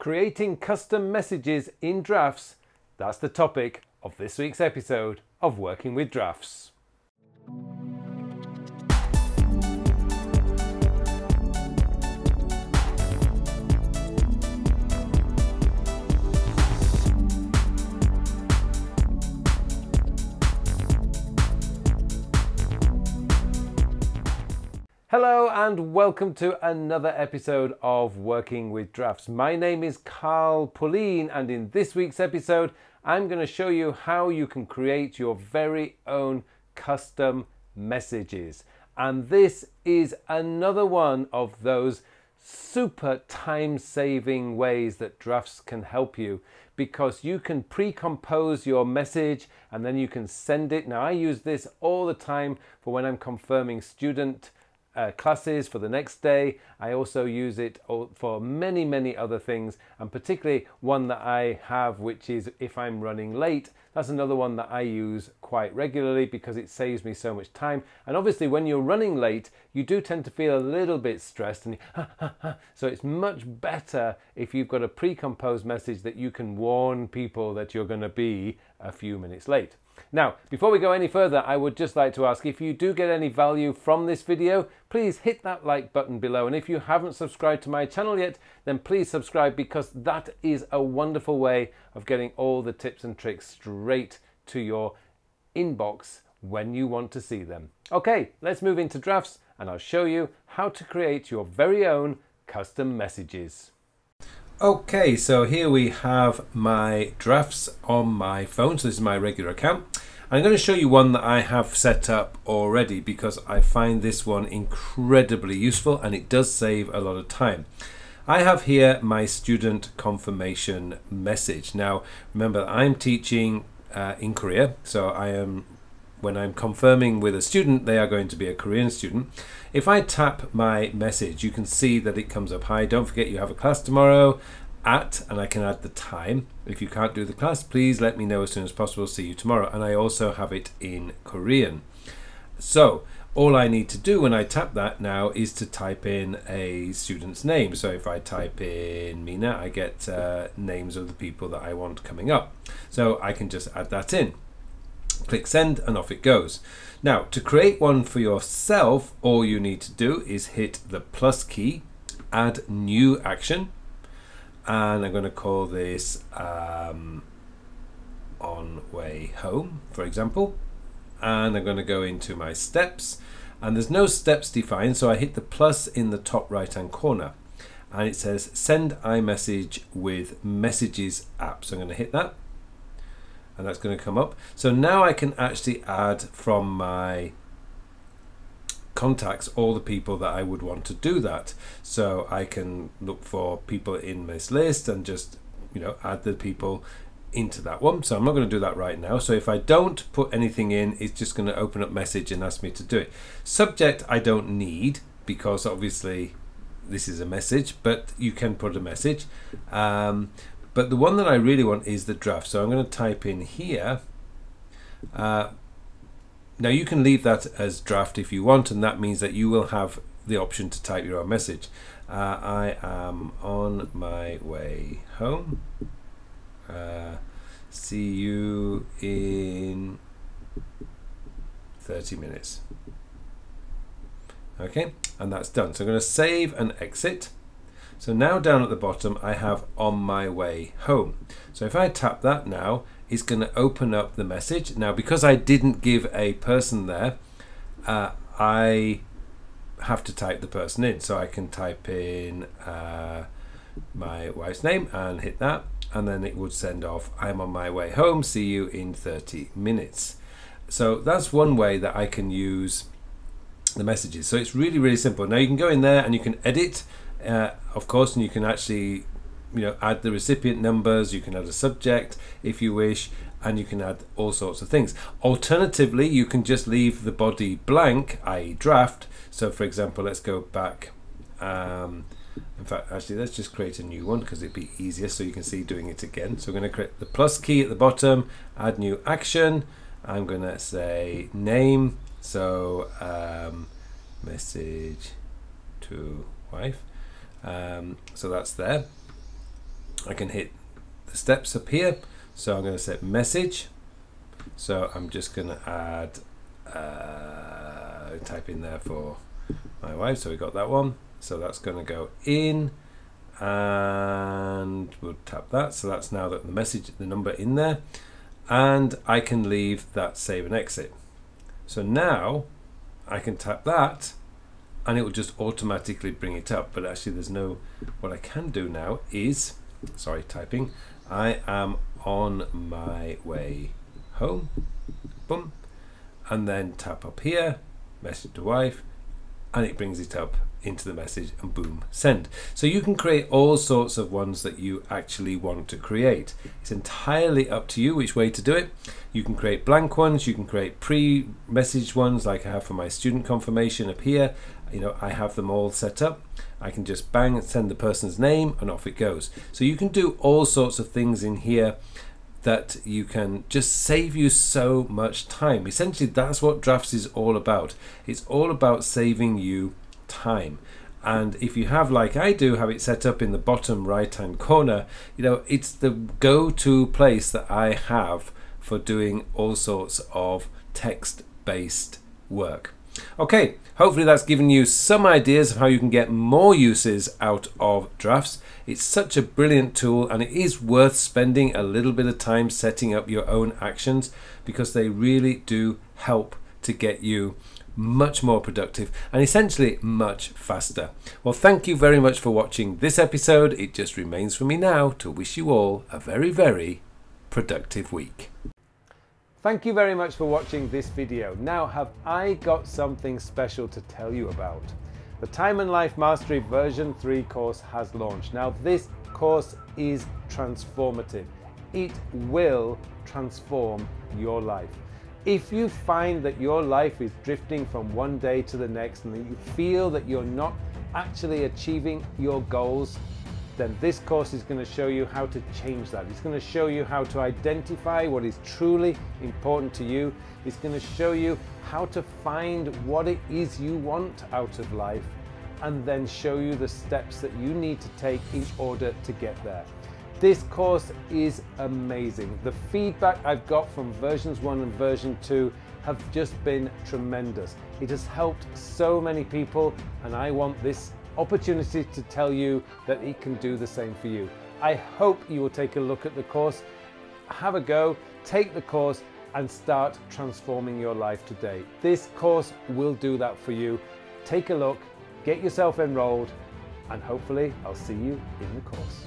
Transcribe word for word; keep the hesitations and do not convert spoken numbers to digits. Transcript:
Creating custom messages in drafts. That's the topic of this week's episode of Working With Drafts. Hello and welcome to another episode of Working With Drafts. My name is Carl Pullein, and in this week's episode I'm going to show you how you can create your very own custom messages. And this is another one of those super time-saving ways that drafts can help you, because you can pre-compose your message and then you can send it. Now, I use this all the time for when I'm confirming student Uh, classes for the next day. I also use it for many many other things, and particularly one that I have, which is if I'm running late. That's another one that I use quite regularly because it saves me so much time. And obviously when you're running late, you do tend to feel a little bit stressed and so it's much better if you've got a pre-composed message that you can warn people that you're going to be a few minutes late. Now, before we go any further, I would just like to ask, if you do get any value from this video, please hit that like button below. And if you haven't subscribed to my channel yet, then please subscribe, because that is a wonderful way of getting all the tips and tricks straight to your inbox when you want to see them. Okay, let's move into drafts and I'll show you how to create your very own custom messages. Okay, so here we have my drafts on my phone. So this is my regular account. I'm going to show you one that I have set up already because I find this one incredibly useful and it does save a lot of time. I have here my student confirmation message. Now, remember, I'm teaching uh, in Korea, so I am when I'm confirming with a student, they are going to be a Korean student. If I tap my message, you can see that it comes up. Hi, don't forget you have a class tomorrow at, and I can add the time. If you can't do the class, please let me know as soon as possible. See you tomorrow. And I also have it in Korean. So all I need to do when I tap that now is to type in a student's name. So if I type in Mina, I get uh, names of the people that I want coming up. So I can just add that in. Click send and off it goes. Now, to create one for yourself, all you need to do is hit the plus key, add new action, and I'm going to call this um, on way home, for example, and I'm going to go into my steps, and there's no steps defined, so I hit the plus in the top right hand corner and it says send iMessage with messages app. So I'm going to hit that. And that's going to come up. So now I can actually add from my contacts all the people that I would want to do that. So I can look for people in this list and just, you know, add the people into that one. So I'm not going to do that right now. So if I don't put anything in, it's just going to open up message and ask me to do it. Subject I don't need, because obviously this is a message, but you can put a message. Um, But the one that I really want is the draft. So I'm going to type in here. Uh, now you can leave that as draft if you want, and that means that you will have the option to type your own message. Uh, I am on my way home. Uh, see you in thirty minutes. Okay, and that's done. So I'm going to save and exit. So now down at the bottom, I have on my way home. So if I tap that now, it's going to open up the message. Now, because I didn't give a person there, uh, I have to type the person in. So I can type in uh, my wife's name and hit that, and then it would send off, I'm on my way home, see you in thirty minutes. So that's one way that I can use the messages. So it's really, really simple. Now you can go in there and you can edit, Uh, of course, and you can actually, you know, add the recipient numbers, you can add a subject if you wish, and you can add all sorts of things. Alternatively, you can just leave the body blank, that is draft. So for example, let's go back, um, in fact, actually, let's just create a new one because it'd be easier so you can see doing it again. So I'm going to create the plus key at the bottom, add new action. I'm going to say name, so um, message to wife. Um, so that's there, I can hit the steps up here. So I'm going to set message. So I'm just going to add, uh, type in there for my wife. So we got that one. So that's going to go in and we'll tap that. So that's now that the message, the number in there, and I can leave that save and exit. So now I can tap that and it will just automatically bring it up. But actually there's no, what I can do now is, sorry, typing, I am on my way home, boom, and then tap up here, message to wife, and it brings it up into the message and boom, send. So you can create all sorts of ones that you actually want to create. It's entirely up to you which way to do it. You can create blank ones, you can create pre-message ones like I have for my student confirmation up here. You know, I have them all set up. I can just bang and send the person's name and off it goes. So you can do all sorts of things in here that you can just save you so much time. Essentially, that's what Drafts is all about. It's all about saving you time. And if you have, like I do, have it set up in the bottom right hand corner, you know, it's the go-to place that I have for doing all sorts of text-based work. Okay, hopefully that's given you some ideas of how you can get more uses out of Drafts. It's such a brilliant tool and it is worth spending a little bit of time setting up your own actions, because they really do help to get you much more productive and essentially much faster. Well, thank you very much for watching this episode. It just remains for me now to wish you all a very, very productive week. Thank you very much for watching this video. Now, have I got something special to tell you about? The Time and Life Mastery version three course has launched. Now, this course is transformative. It will transform your life. If you find that your life is drifting from one day to the next and that you feel that you're not actually achieving your goals, then this course is going to show you how to change that. It's going to show you how to identify what is truly important to you. It's going to show you how to find what it is you want out of life, and then show you the steps that you need to take in order to get there. This course is amazing. The feedback I've got from versions one and version two have just been tremendous. It has helped so many people, and I want this opportunity to tell you that it can do the same for you. I hope you will take a look at the course, have a go, take the course and start transforming your life today. This course will do that for you. Take a look, get yourself enrolled, and hopefully I'll see you in the course.